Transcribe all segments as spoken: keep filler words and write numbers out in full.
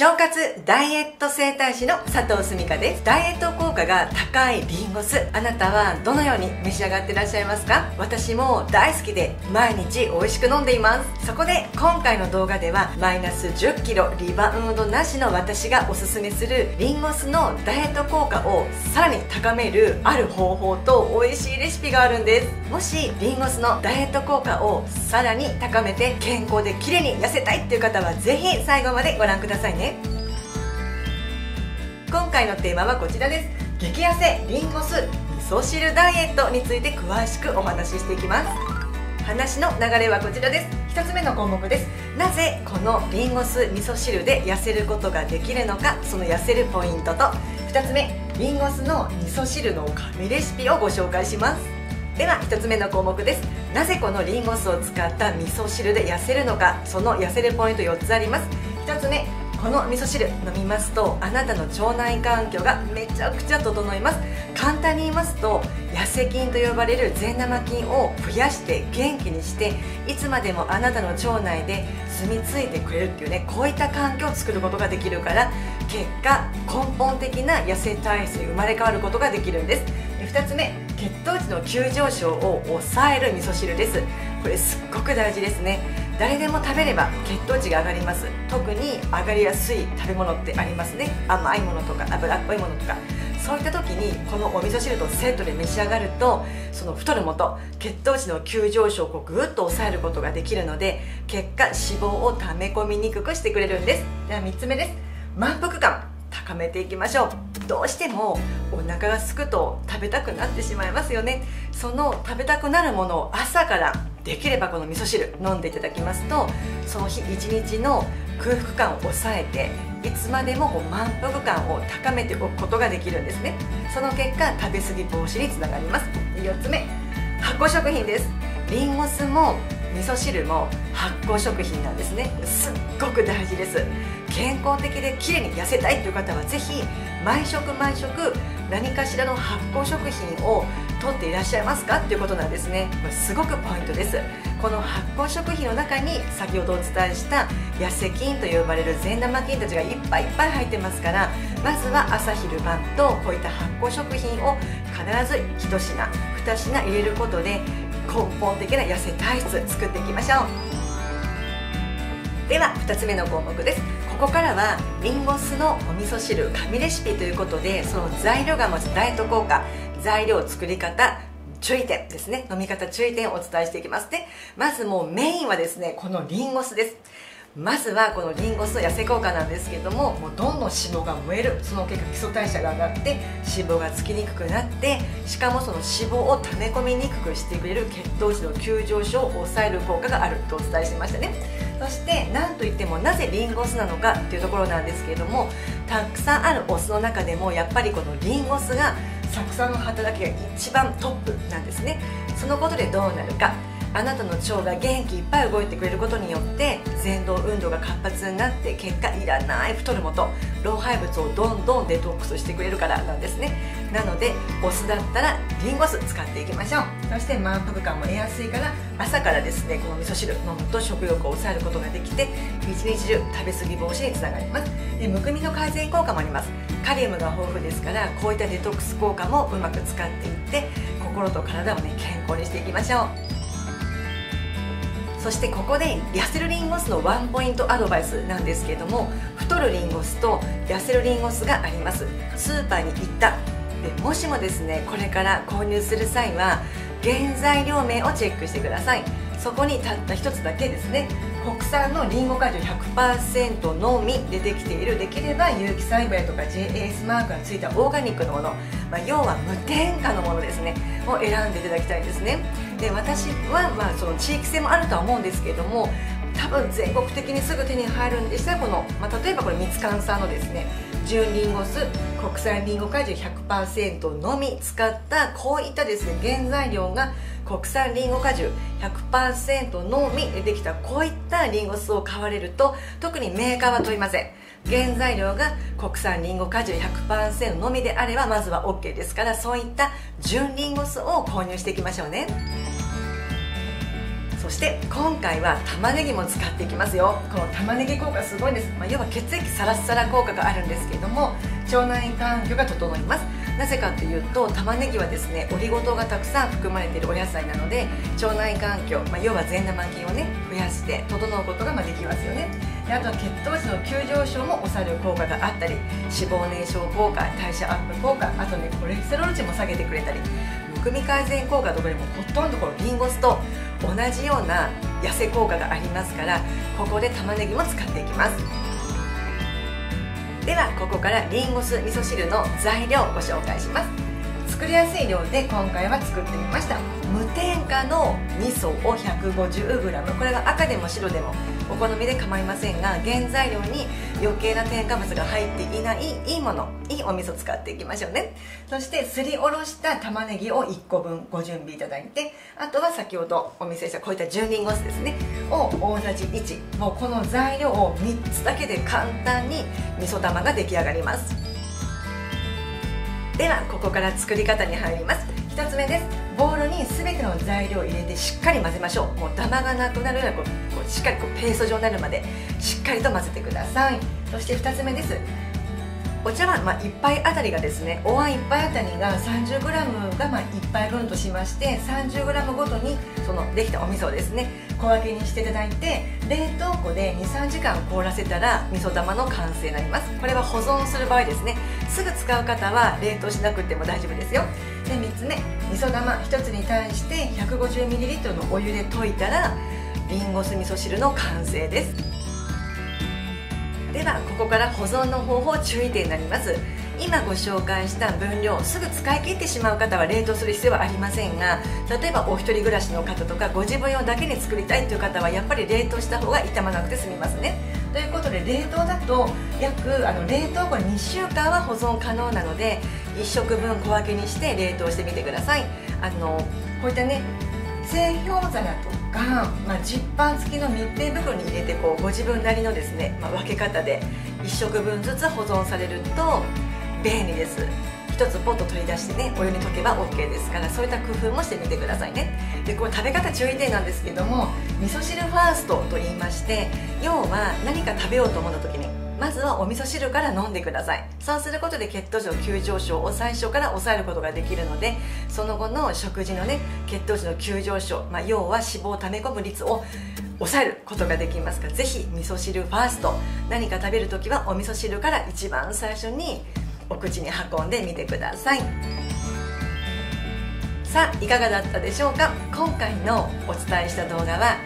腸活ダイエット整体師の佐藤すみかです。ダイエット効果が高いリンゴ酢、あなたはどのように召し上がっていらっしゃいますか？私も大好きで毎日美味しく飲んでいます。そこで今回の動画ではマイナスじゅっキロリバウンドなしの私がおすすめするリンゴ酢のダイエット効果をさらに高めるある方法と美味しいレシピがあるんです。もしリンゴ酢のダイエット効果をさらに高めて健康で綺麗に痩せたいっていう方はぜひ最後までご覧くださいね。今回のテーマはこちらです。激痩せリンゴ酢味噌汁ダイエットについて詳しくお話ししていきます。話の流れはこちらです。ひとつめの項目です。なぜこのリンゴ酢味噌汁で痩せることができるのか、その痩せるポイントと、ふたつめリンゴ酢の味噌汁の神レシピをご紹介します。ではひとつめの項目です。なぜこのリンゴ酢を使った味噌汁で痩せるのか、その痩せるポイントよっつあります。ひとつめ、この味噌汁飲みますとあなたの腸内環境がめちゃくちゃ整います。簡単に言いますと、痩せ菌と呼ばれる善玉菌を増やして元気にして、いつまでもあなたの腸内で住み着いてくれるっていうね、こういった環境を作ることができるから、結果根本的な痩せ体質に生まれ変わることができるんです。ふたつめ、血糖値の急上昇を抑える味噌汁です。これすっごく大事ですね。誰でも食べれば血糖値が上がります。特に上がりやすい食べ物ってありますね。甘いものとか脂っこいものとか、そういった時にこのお味噌汁とセットで召し上がると、その太るもと血糖値の急上昇をぐっと抑えることができるので、結果脂肪を溜め込みにくくしてくれるんです。ではみっつめです。満腹感高めていきましょう。どうしてもお腹がすくと食べたくなってしまいますよね。その食べたくなるものを朝からできればこの味噌汁飲んでいただきますと、その日一日の空腹感を抑えて、いつまでもこう満腹感を高めておくことができるんですね。その結果食べ過ぎ防止につながります。よっつめ、発酵食品です。リンゴ酢も味噌汁も発酵食品なんですね。すっごく大事です。健康的で綺麗に痩せたいという方はぜひ毎食毎食何かしらの発酵食品を取っていらっしゃいますかっていうことなんですね。これすごくポイントです。この発酵食品の中に先ほどお伝えした痩せ菌と呼ばれる善玉菌たちがいっぱいいっぱい入ってますから、まずは朝昼晩とこういった発酵食品を必ずひとしなふたしな入れることで根本的な痩せ体質作っていきましょう。ではふたつめの項目です。ここからはリンゴ酢のお味噌汁神レシピということで、その材料が持つダイエット効果、材料作り方注意点ですね、飲み方注意点をお伝えしていきますね。まずもうメインはですね、このリンゴ酢です。まずはこのリンゴ酢の痩せ効果なんですけども、もうどんどん脂肪が燃える。その結果基礎代謝が上がって脂肪がつきにくくなって、しかもその脂肪を溜め込みにくくしてくれる血糖値の急上昇を抑える効果があるとお伝えしましたね。そして何といってもなぜリンゴ酢なのかっていうところなんですけれども、たくさんあるお酢の中でもやっぱりこのリンゴ酢が酢酸の働きが一番トップなんですね。そのことでどうなるか、あなたの腸が元気いっぱい動いてくれることによってぜん動運動が活発になって、結果いらない太るもと老廃物をどんどんデトックスしてくれるからなんですね。なのでお酢だったらリンゴ酢使っていきましょう。そして満腹感も得やすいから朝からですね、この味噌汁飲むと食欲を抑えることができて、一日中食べ過ぎ防止につながります。でむくみの改善効果もあります。カリウムが豊富ですから、こういったデトックス効果もうまく使っていって、心と体をね健康にしていきましょう。そしてここで痩せるリンゴ酢のワンポイントアドバイスなんですけれども、太るリンゴ酢と痩せるリンゴ酢があります。スーパーに行ったで、もしもですねこれから購入する際は原材料名をチェックしてください。そこにたったひとつだけですね、国産のリンゴ果汁 ひゃくパーセント のみ出てきている、できれば有機栽培とか ジェイエーエス マークがついたオーガニックのもの、まあ、要は無添加のものですねを選んでいただきたいですね。で私はまあその地域性もあるとは思うんですけれども、多分全国的にすぐ手に入るんでしたらこの、まあ、例えばこれミツカンさんのですね純リンゴ酢国産リンゴ果汁 ひゃくパーセント のみ使った、こういったですね原材料が国産リンゴ果汁 ひゃくパーセント のみでできた、こういったリンゴ酢を買われると特にメーカーは問いません。原材料が国産リンゴ果汁 ひゃくパーセント のみであればまずは オーケー ですから、そういった純リンゴ酢を購入していきましょうね。そして今回は玉ねぎも使っていきますよ。この玉ねぎ効果すごいんです、まあ、要は血液サラッサラ効果があるんですけれども、腸内環境が整います。なぜかというと、玉ねぎはですねオリゴ糖がたくさん含まれているお野菜なので、腸内環境、まあ、要は善玉菌をね増やして整うことがまあできますよね。で、あとは血糖値の急上昇も抑える効果があったり、脂肪燃焼効果、代謝アップ効果、あとねコレステロール値も下げてくれたり、むくみ改善効果とかにもほとんどこのリンゴ酢と同じような痩せ効果がありますから、ここで玉ねぎも使っていきます。ではここからリンゴ酢味噌汁の材料をご紹介します。作りやすい量で今回は作ってみました。無添加の味噌を ひゃくごじゅうグラム、 これは赤でも白でもお好みで構いませんが、原材料に余計な添加物が入っていないいいもの、いいお味噌使っていきましょうね。そしてすりおろした玉ねぎをいっこぶんご準備いただいて、あとは先ほどお見せしたこういった純リンゴ酢ですねを大さじいち、もうこの材料をみっつだけで簡単に味噌玉が出来上がります。ではここから作り方に入ります。ひとつめです。ボウルに全ての材料を入れてしっかり混ぜましょう。もうダマがなくなるようなこうこうしっかりこうペースト状になるまでしっかりと混ぜてください。そしてふたつめです。お茶碗、まあ、いっぱいあたりがですね、お椀いっぱいあたりが さんじゅうグラム がまあいっぱいぶんとしまして、 さんじゅうグラム ごとにそのできたお味噌をですね小分けにしていただいて、冷凍庫でにさんじかん凍らせたら味噌玉の完成になります。これは保存する場合ですね、すぐ使う方は冷凍しなくても大丈夫ですよ。でみっつめ、味噌玉ひとつに対して ひゃくごじゅうミリリットル のお湯で溶いたらりんご酢味噌汁の完成です。ではここから保存の方法、注意点になります。今ご紹介した分量、すぐ使い切ってしまう方は冷凍する必要はありませんが、例えばお一人暮らしの方とかご自分用だけに作りたいという方はやっぱり冷凍した方が傷まなくて済みますね。ということで冷凍だと約あの冷凍庫にしゅうかんは保存可能なので、いっしょくぶん小分けにして冷凍してみてください。あのこういったね製氷皿とか、まあ、ジッパー付きの密閉袋に入れてこうご自分なりのですね、まあ、分け方でいっしょくぶんずつ保存されると便利です。ひとつポッと取り出してねお湯に溶けば オーケー ですから、そういった工夫もしてみてくださいね。でこう食べ方注意点なんですけども、味噌汁ファーストと言いまして、要は何か食べようと思った時にまずはお味噌汁から飲んでください。そうすることで血糖値の急上昇を最初から抑えることができるので、その後の食事のね血糖値の急上昇、まあ、要は脂肪を溜め込む率を抑えることができますから、ぜひ味噌汁ファースト、何か食べるときはお味噌汁から一番最初にお口に運んでみてください。さあいかがだったでしょうか。今回のお伝えした動画は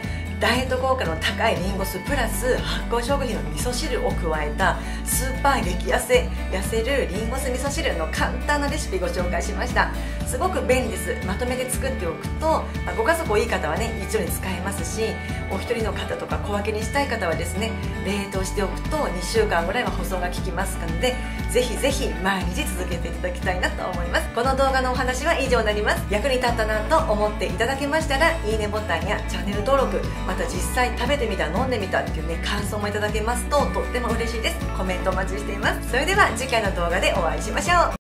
ダイエット効果の高いリンゴ酢プラス発酵食品の味噌汁を加えたスーパー激痩せ痩せるリンゴ酢味噌汁の簡単なレシピご紹介しました。すごく便利です。まとめて作っておくとご家族多い方はね一度に使えますし、お一人の方とか小分けにしたい方はですね冷凍しておくとにしゅうかんぐらいは保存が効きますので、ぜひぜひ毎日続けていただきたいなと思います。この動画のお話は以上になります。役に立ったなと思っていただけましたら、いいねボタンやチャンネル登録、また実際食べてみた飲んでみたっていうね感想もいただけますととっても嬉しいです。コメントお待ちしています。それでは次回の動画でお会いしましょう。